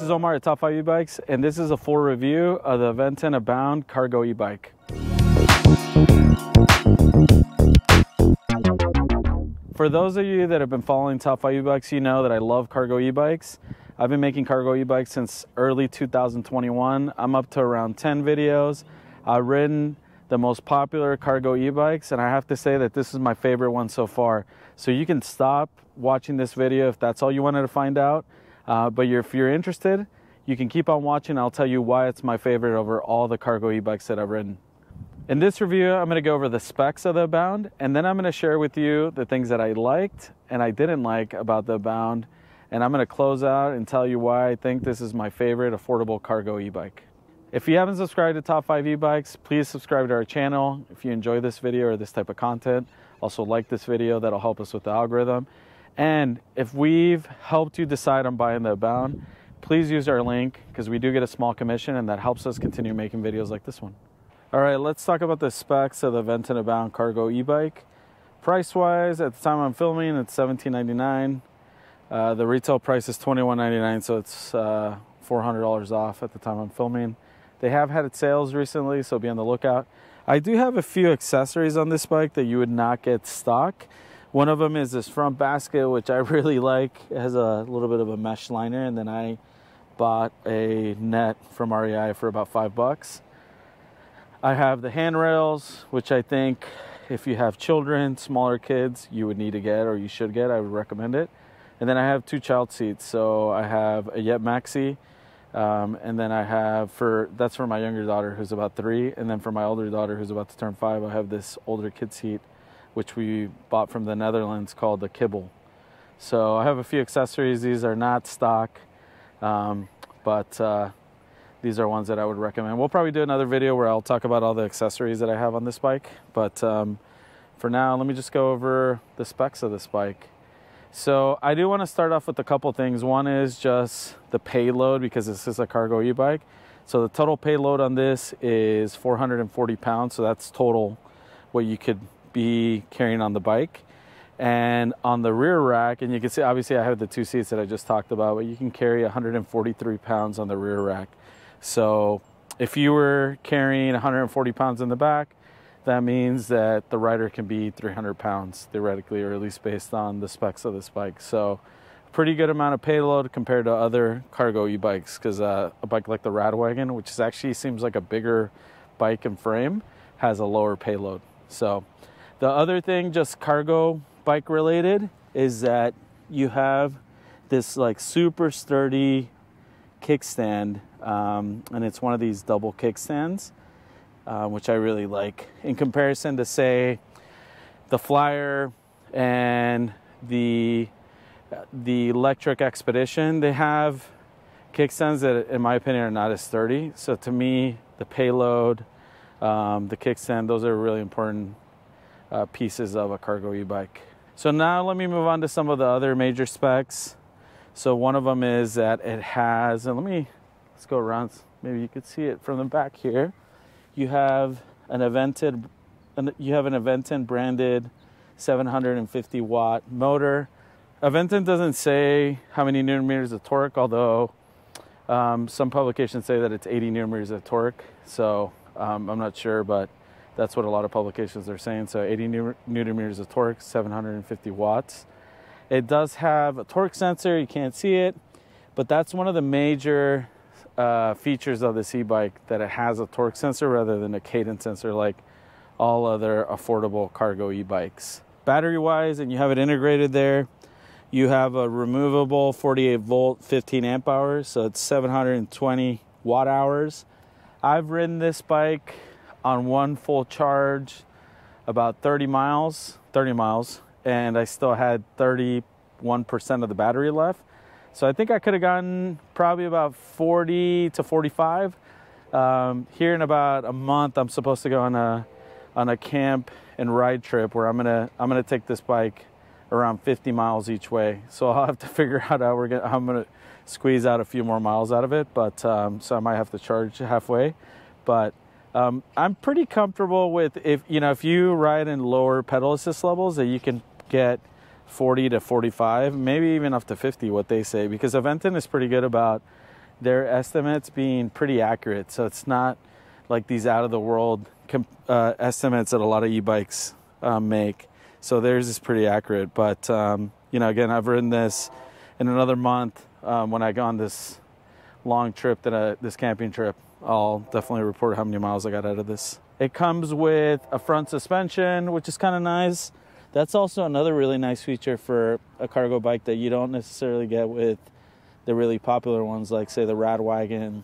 this is Omar at Top5ebikes, and this is a full review of the Aventon Abound cargo e-bike. For those of you that have been following Top5ebikes, you know that I love cargo e-bikes. I've been making cargo e-bikes since early 2021. I'm up to around 10 videos. I've ridden the most popular cargo e-bikes, and I have to say that this is my favorite one so far. So you can stop watching this video if that's all you wanted to find out. But if you're interested, you can keep on watching. I'll tell you why it's my favorite over all the cargo e-bikes that I've ridden. In this review, I'm going to go over the specs of the Abound, and then I'm going to share with you the things that I liked and I didn't like about the Abound, and I'm going to close out and tell you why I think this is my favorite affordable cargo e-bike. If you haven't subscribed to Top5ebikes, please subscribe to our channel if you enjoy this video or this type of content. Also like this video, that'll help us with the algorithm. And if we've helped you decide on buying the Abound, please use our link because we do get a small commission and that helps us continue making videos like this one. All right, let's talk about the specs of the Aventon Abound cargo e-bike. Price-wise, at the time I'm filming, it's $17.99. The retail price is $21.99, so it's $400 off at the time I'm filming. They have had sales recently, so be on the lookout. I do have a few accessories on this bike that you would not get stock. One of them is this front basket, which I really like. It has a little bit of a mesh liner, and then I bought a net from REI for about $5. I have the handrails, which I think if you have children, smaller kids, you would need to get or you should get. I would recommend it. And then I have two child seats. So I have a Yepp Maxi, and then I have that's for my younger daughter who's about 3, and then for my older daughter who's about to turn 5, I have this older kid seat, which we bought from the Netherlands called the Kibble. So I have a few accessories. These are not stock, these are ones that I would recommend. We'll probably do another video where I'll talk about all the accessories that I have on this bike. But for now, let me just go over the specs of this bike. So I do want to start off with a couple things. One is just the payload because this is a cargo e-bike. So the total payload on this is 440 pounds. So that's total what you could be carrying on the bike. And on the rear rack, and you can see, obviously I have the two seats that I just talked about, but you can carry 143 pounds on the rear rack. So if you were carrying 140 pounds in the back, that means that the rider can be 300 pounds theoretically, or at least based on the specs of this bike. So pretty good amount of payload compared to other cargo e-bikes, because a bike like the Radwagon, which is actually seems like a bigger bike and frame, has a lower payload. So the other thing, just cargo bike related, is that you have this like super sturdy kickstand, and it's one of these double kickstands, which I really like in comparison to say the Flyer and the Lectric XPedition. They have kickstands that in my opinion are not as sturdy, so to me the payload, the kickstand, those are really important pieces of a cargo e-bike. So now let me move on to some of the other major specs. So one of them is that it has, and let's go around, maybe you could see it from the back here. You have an Aventon, branded 750 watt motor. Aventon doesn't say how many newton meters of torque, although some publications say that it's 80 newton meters of torque. So I'm not sure, but that's what a lot of publications are saying. So 80 newton meters of torque, 750 watts. It does have a torque sensor. You can't see it, but that's one of the major features of this e-bike, that it has a torque sensor rather than a cadence sensor like all other affordable cargo e-bikes. Battery-wise, and you have it integrated there, you have a removable 48-volt, 15 amp hours, so it's 720 watt hours. I've ridden this bike on one full charge about 30 miles, and I still had 31% of the battery left. So I think I could have gotten probably about 40 to 45. Here in about a month, I'm supposed to go on a camp and ride trip where I'm gonna take this bike around 50 miles each way. So I'll have to figure out how I'm gonna squeeze out a few more miles out of it. But so I might have to charge halfway. But I'm pretty comfortable with, if you ride in lower pedal assist levels, that you can get 40 to 45, maybe even up to 50, what they say, because Aventon is pretty good about their estimates being pretty accurate. So it's not like these out of the world estimates that a lot of e-bikes make. So theirs is pretty accurate. But, you know, again, I've ridden this in another month. When I go on this long trip, this camping trip, I'll definitely report how many miles I got out of this. It comes with a front suspension, which is kind of nice. That's also another really nice feature for a cargo bike that you don't necessarily get with the really popular ones, like say the Radwagon,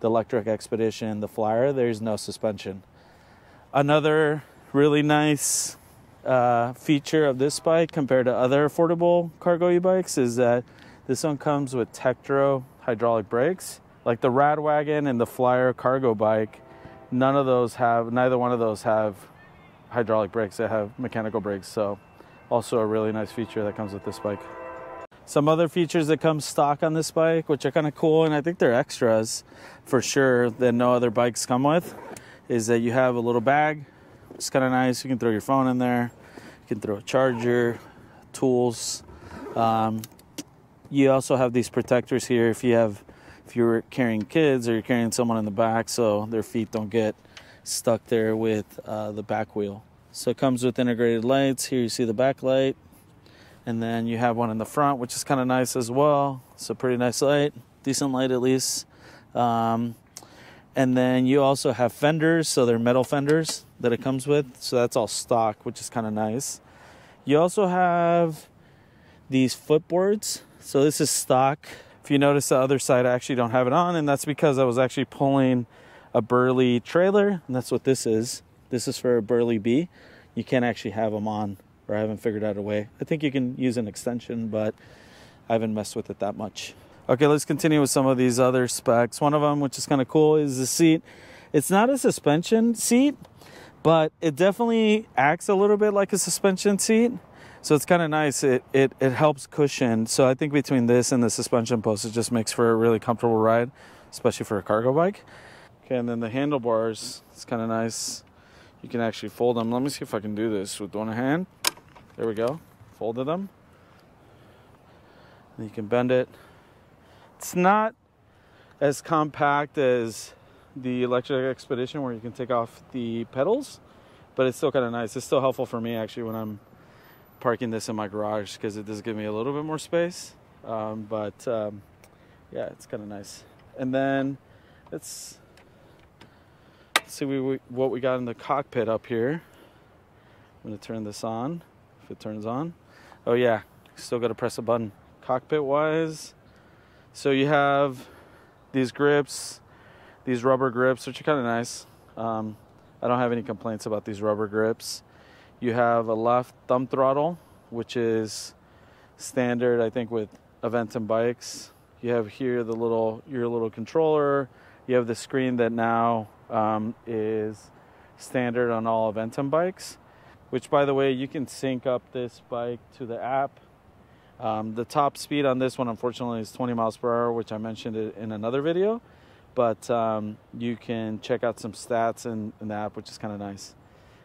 the Lectric XPedition, the Flyer. There's no suspension. Another really nice feature of this bike compared to other affordable cargo e-bikes is that this one comes with Tektro hydraulic brakes. Like the Radwagon and the Flyer cargo bike, neither one of those have hydraulic brakes. They have mechanical brakes. So also a really nice feature that comes with this bike. Some other features that come stock on this bike, which are kind of cool, and I think they're extras for sure that no other bikes come with, is that you have a little bag. It's kind of nice. You can throw your phone in there. You can throw a charger, tools. You also have these protectors here if you're carrying kids or you're carrying someone in the back, so their feet don't get stuck there with the back wheel. So it comes with integrated lights. Here you see the back light, and then you have one in the front, which is kind of nice as well. So pretty nice light, decent light at least. And then you also have fenders, so they're metal fenders that it comes with. So that's all stock, which is kind of nice. You also have these footboards. So this is stock. If you notice the other side, I actually don't have it on, and that's because I was actually pulling a Burley trailer, and that's what this is. This is for a Burley B. You can't actually have them on, or I haven't figured out a way. I think you can use an extension, but I haven't messed with it that much. Okay, let's continue with some of these other specs. One of them, which is kind of cool, is the seat. It's not a suspension seat, but it definitely acts a little bit like a suspension seat. So it's kind of nice. It helps cushion. So I think between this and the suspension post, it just makes for a really comfortable ride, especially for a cargo bike. Okay, and then the handlebars, it's kind of nice. You can actually fold them. Let me see if I can do this with one hand. There we go. Folded them. And you can bend it. It's not as compact as the Lectric XPedition, where you can take off the pedals, but it's still kind of nice. It's still helpful for me actually when I'm parking this in my garage, because it does give me a little bit more space. Yeah, it's kind of nice. And then let's see what we got in the cockpit up here. I'm going to turn this on, if it turns on. Oh yeah, still got to press a button. Cockpit wise, so you have these grips, these rubber grips, which are kind of nice. I don't have any complaints about these rubber grips. You have a left thumb throttle, which is standard, I think, with Aventon bikes. You have here the your little controller. You have the screen that now is standard on all Aventon bikes, which, by the way, you can sync up this bike to the app. The top speed on this one, unfortunately, is 20 miles per hour, which I mentioned in another video. But you can check out some stats in the app, which is kind of nice.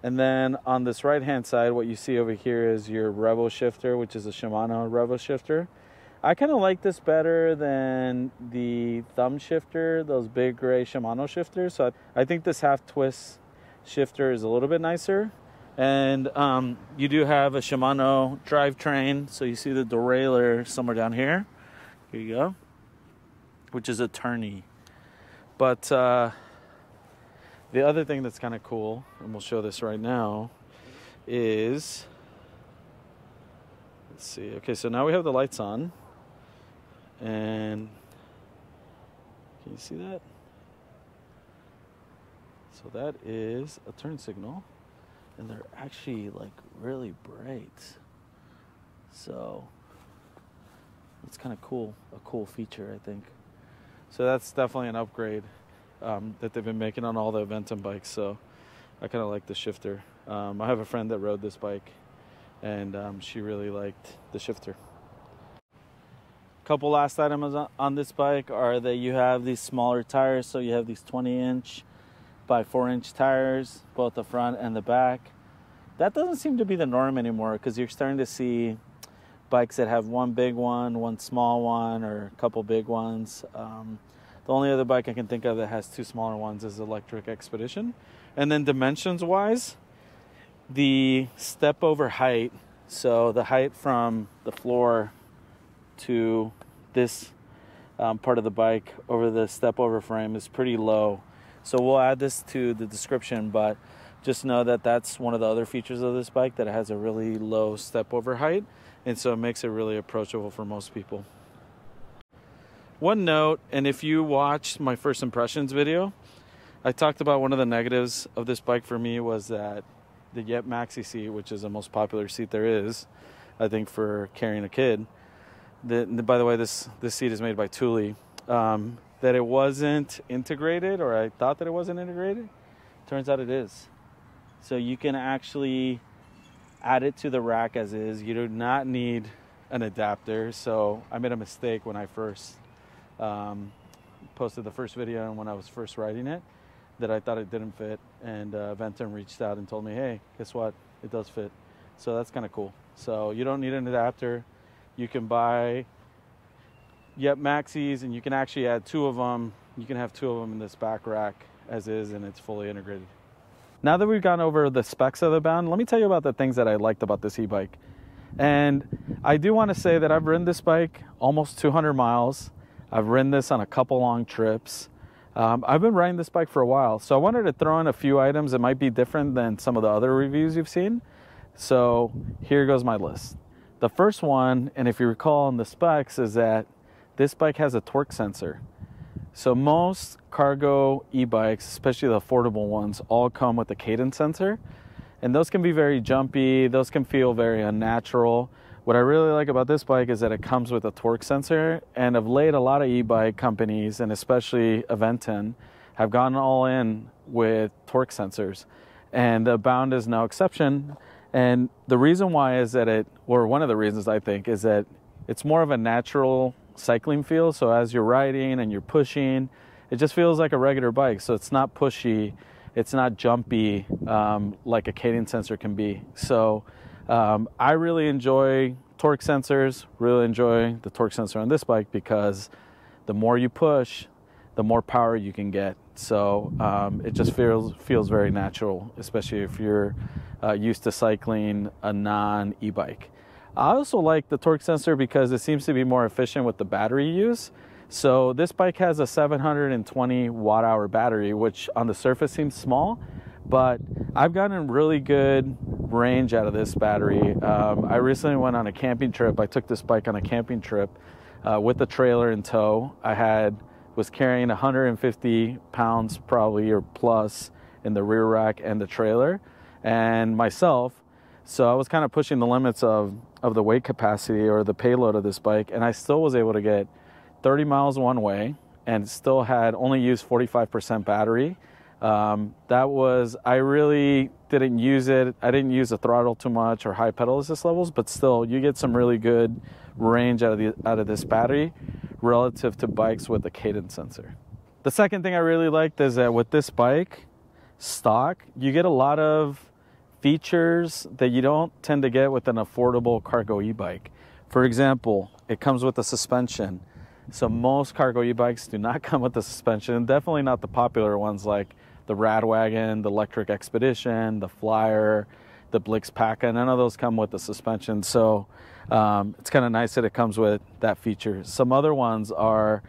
And then on this right-hand side, what you see over here is your Revo shifter, which is a Shimano Revo shifter. I kind of like this better than the thumb shifter, those big gray Shimano shifters. So I think this half-twist shifter is a little bit nicer. And you do have a Shimano drivetrain. So you see the derailleur somewhere down here. Here you go. Which is a Tourney. But... the other thing that's kind of cool, and we'll show this right now, is, let's see, okay, so now we have the lights on, and can you see that? So that is a turn signal, and they're actually like really bright, so it's kind of cool, a cool feature, I think. So that's definitely an upgrade that they've been making on all the Aventon bikes, so I kind of like the shifter. I have a friend that rode this bike, and she really liked the shifter. Couple last items on this bike are that you have these smaller tires, so you have these 20-inch by 4-inch tires, both the front and the back. That doesn't seem to be the norm anymore, because you're starting to see bikes that have one big one, one small one, or a couple big ones. The only other bike I can think of that has two smaller ones is the Lectric XPedition. And then dimensions wise, the step over height, so the height from the floor to this part of the bike over the step over frame is pretty low. So we'll add this to the description, but just know that that's one of the other features of this bike, that it has a really low step over height, and so it makes it really approachable for most people. One note, and if you watched my first impressions video, I talked about one of the negatives of this bike for me was that the Yepp Maxi seat, which is the most popular seat there is, I think, for carrying a kid. By the way, this seat is made by Thule. That it wasn't integrated, or I thought that it wasn't integrated. Turns out it is. So you can actually add it to the rack as is. You do not need an adapter. So I made a mistake when I first posted the first video and when I was first riding it, that I thought it didn't fit, and Aventon reached out and told me, hey, guess what, it does fit. So that's kind of cool. So you don't need an adapter. You can buy Yepp Maxis, and you can actually add two of them. You can have two of them in this back rack as is, and it's fully integrated. Now that we've gone over the specs of the Bound, let me tell you about the things that I liked about this e-bike. And I do want to say that I've ridden this bike almost 200 miles. I've ridden this on a couple long trips. I've been riding this bike for a while, so I wanted to throw in a few items that might be different than some of the other reviews you've seen. So here goes my list. The first one, and if you recall in the specs, is that this bike has a torque sensor. So most cargo e-bikes, especially the affordable ones, all come with a cadence sensor, and those can be very jumpy. Those can feel very unnatural. What I really like about this bike is that it comes with a torque sensor, and of late, a lot of e-bike companies, and especially Aventon, have gone all in with torque sensors, and the Abound is no exception. And the reason why is that one of the reasons I think, is that it's more of a natural cycling feel. So as you're riding and you're pushing, it just feels like a regular bike. So it's not pushy, it's not jumpy like a cadence sensor can be. So I really enjoy torque sensors, really enjoy the torque sensor on this bike, because the more you push, the more power you can get. So it just feels very natural, especially if you're used to cycling a non-e-bike. I also like the torque sensor because it seems to be more efficient with the battery use. So this bike has a 720 watt-hour battery, which on the surface seems small, but I've gotten really good range out of this battery. I recently went on a camping trip. I took this bike on a camping trip with a trailer in tow. I was carrying 150 pounds probably, or plus, in the rear rack and the trailer, and myself. So I was kind of pushing the limits of the weight capacity or the payload of this bike, and I still was able to get 30 miles one way and still had only used 45% battery. I really didn't use it. I didn't use the throttle too much or high pedal assist levels, but still you get some really good range out of this battery relative to bikes with a cadence sensor. The second thing I really liked is that with this bike stock, you get a lot of features that you don't tend to get with an affordable cargo e-bike. For example, it comes with a suspension. So most cargo e-bikes do not come with a suspension, definitely not the popular ones like the Radwagon, the Lectric XPedition, the Flyer, the Blix, and none of those come with the suspension. So it's kind of nice that it comes with that feature. Some other ones are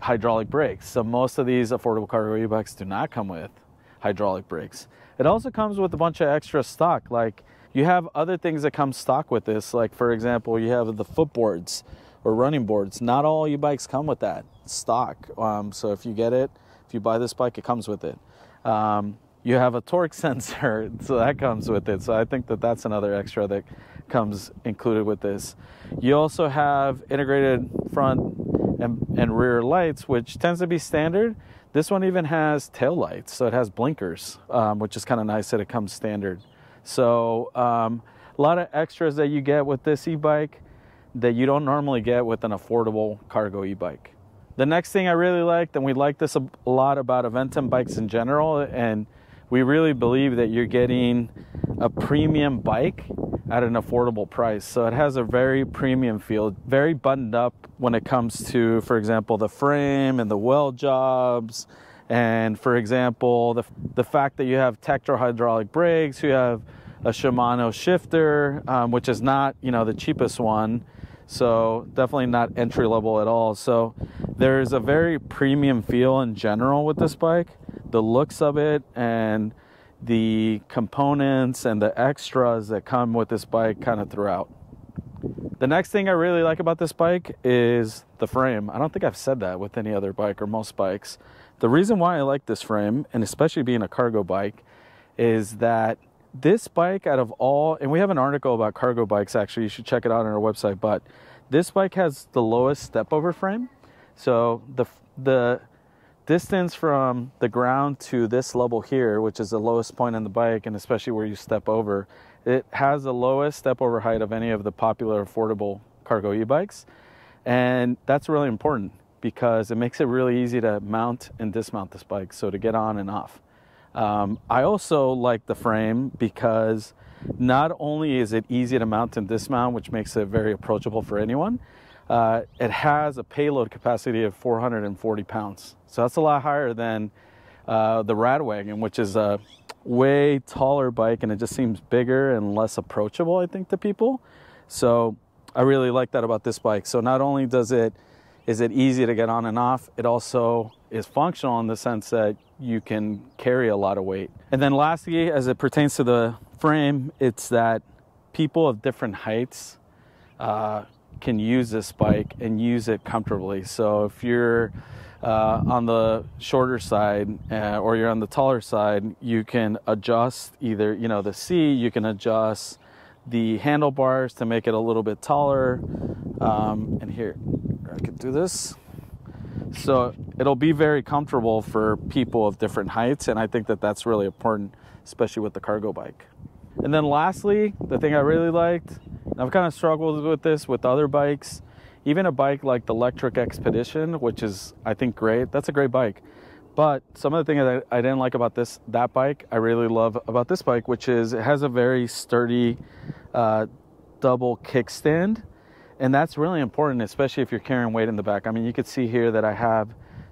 hydraulic brakes. So most of these affordable cargo e-bikes do not come with hydraulic brakes. It also comes with a bunch of extra stock. Like, you have other things that come stock with this. Like, for example, you have the footboards or running boards. Not all e-bikes come with that stock. So if you get it, if you buy this bike, it comes with it. You have a torque sensor, so that comes with it. So I think that that's another extra that comes included with this. You also have integrated front and rear lights, which tends to be standard. This one even has tail lights, so it has blinkers, which is kind of nice that it comes standard. So a lot of extras that you get with this e-bike that you don't normally get with an affordable cargo e-bike. The next thing I really liked, and we like this a lot about Aventon bikes in general, and we really believe that you're getting a premium bike at an affordable price. So it has a very premium feel, very buttoned up when it comes to, for example, the frame and the weld jobs. And for example, the fact that you have Tektro hydraulic brakes, you have a Shimano shifter, which is not, you know, the cheapest one. So definitely not entry level at all. So there's a very premium feel in general with this bike. The looks of it and the components and the extras that come with this bike kind of throughout. The next thing I really like about this bike is the frame. I don't think I've said that with any other bike or most bikes. The reason why I like this frame, and especially being a cargo bike, is that this bike, out of all, and we have an article about cargo bikes, actually, you should check it out on our website, but this bike has the lowest step over frame. So the distance from the ground to this level here, which is the lowest point on the bike, and especially where you step over, it has the lowest step over height of any of the popular affordable cargo e-bikes. And that's really important because it makes it really easy to mount and dismount this bike, so to get on and off. I also like the frame because not only is it easy to mount and dismount, which makes it very approachable for anyone, it has a payload capacity of 440 pounds. So that's a lot higher than the Radwagon, which is a way taller bike, and it just seems bigger and less approachable, I think, to people. So I really like that about this bike. So not only is it easy to get on and off, it also is functional in the sense that you can carry a lot of weight. And then lastly, as it pertains to the frame, it's that people of different heights can use this bike and use it comfortably. So if you're on the shorter side or you're on the taller side, you can adjust either, you know, the seat, you can adjust the handlebars to make it a little bit taller. And here, I could do this. So it'll be very comfortable for people of different heights, and I think that that's really important, especially with the cargo bike. And then lastly, the thing I really liked, and I've kind of struggled with this with other bikes, even a bike like the Lectric XPedition, which is, I think, great. That's a great bike. But some of the things that I didn't like about that bike, I really love about this bike, which is it has a very sturdy double kickstand. And that's really important, especially if you're carrying weight in the back. I mean, you could see here that I have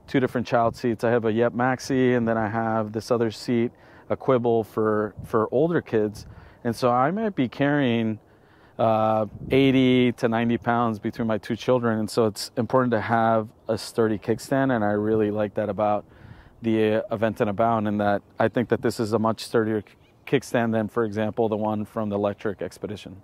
two different child seats. I have a Yepp Maxi, and then I have this other seat, a Kibble for older kids. And so I might be carrying 80 to 90 pounds between my two children. And so it's important to have a sturdy kickstand. And I really like that about the Aventon Abound, in that I think that this is a much sturdier kickstand than, for example, the one from the Lectric XPedition.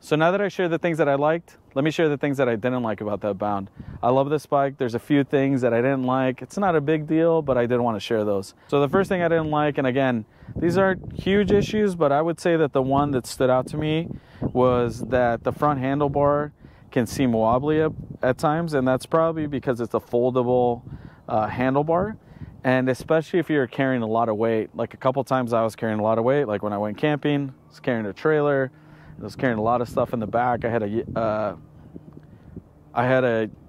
So now that I shared the things that I liked, let me share the things that I didn't like about the Abound. I love this bike. There's a few things that I didn't like. It's not a big deal, but I did want to share those. So the first thing I didn't like, and again, these aren't huge issues, but I would say that the one that stood out to me was that the front handlebar can seem wobbly at times, and that's probably because it's a foldable handlebar. And especially if you're carrying a lot of weight, like a couple times I was carrying a lot of weight, like when I went camping, I was carrying a trailer, I was carrying a lot of stuff in the back. I had a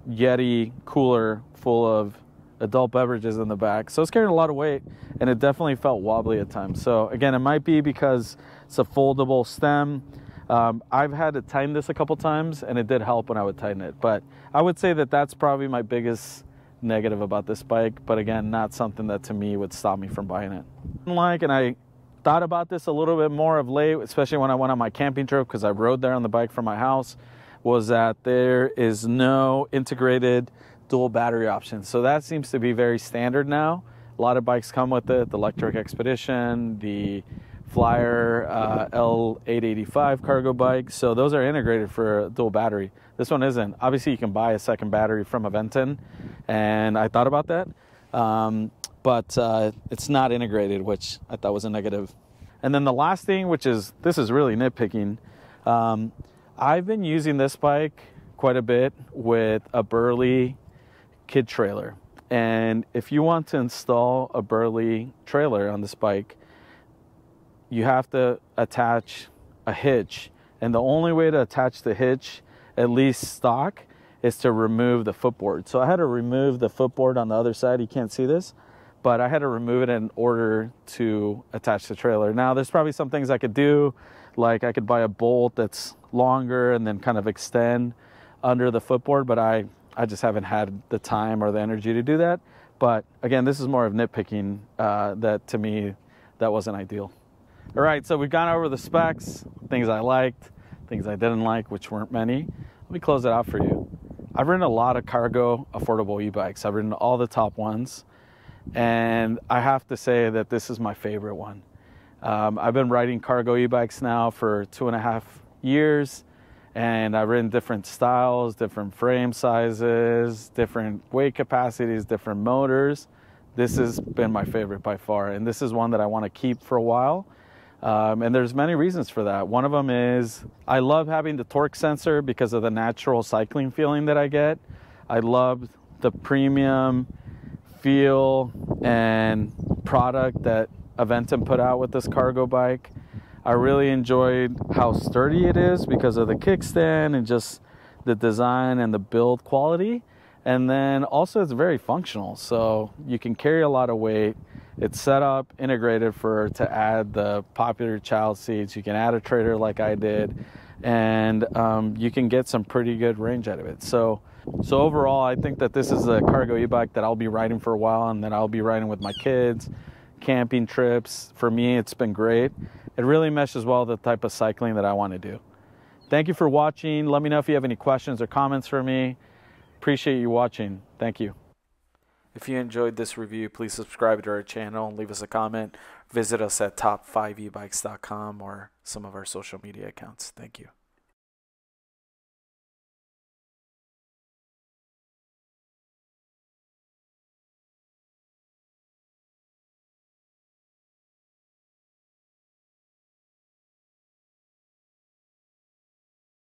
Yeti cooler full of adult beverages in the back. So I was carrying a lot of weight, and it definitely felt wobbly at times. So again, it might be because it's a foldable stem. I've had to tighten this a couple times, and it did help when I would tighten it. But I would say that that's probably my biggest negative about this bike. But again, not something that to me would stop me from buying it. I thought about this a little bit more of late, especially when I went on my camping trip, because I rode there on the bike from my house, was that there is no integrated dual battery option. So that seems to be very standard now. A lot of bikes come with it, the Lectric XPedition, the Flyer L885 cargo bike. So those are integrated for a dual battery. This one isn't. Obviously, you can buy a second battery from Aventon, and I thought about that. But it's not integrated, which I thought was a negative. And then the last thing, which is, this is really nitpicking. I've been using this bike quite a bit with a Burley kid trailer. And if you want to install a Burley trailer on this bike, you have to attach a hitch. And the only way to attach the hitch, at least stock, is to remove the footboard. So I had to remove the footboard on the other side. You can't see this. but I had to remove it in order to attach the trailer. Now, there's probably some things I could do, like I could buy a bolt that's longer and then kind of extend under the footboard, but I just haven't had the time or the energy to do that. But again, this is more of nitpicking, that to me, that wasn't ideal. All right, so we've gone over the specs, things I liked, things I didn't like, which weren't many. Let me close it out for you. I've ridden a lot of cargo affordable e-bikes. I've ridden all the top ones, and I have to say that this is my favorite one. I've been riding cargo e-bikes now for 2.5 years, and I've ridden different styles, different frame sizes, different weight capacities, different motors. This has been my favorite by far, and this is one that I want to keep for a while. And there's many reasons for that. One of them is I love having the torque sensor because of the natural cycling feeling that I get. I love the premium feel and product that Aventon put out with this cargo bike. I really enjoyed how sturdy it is because of the kickstand and just the design and the build quality. And then also it's very functional, so you can carry a lot of weight. It's set up, integrated to add the popular child seats. You can add a trailer like I did, and you can get some pretty good range out of it. So overall, I think that this is a cargo e-bike that I'll be riding for a while, and that I'll be riding with my kids, camping trips. For me, it's been great. It really meshes well with the type of cycling that I want to do. Thank you for watching. Let me know if you have any questions or comments for me. Appreciate you watching. Thank you. If you enjoyed this review, please subscribe to our channel and leave us a comment. Visit us at top5ebikes.com or some of our social media accounts. Thank you.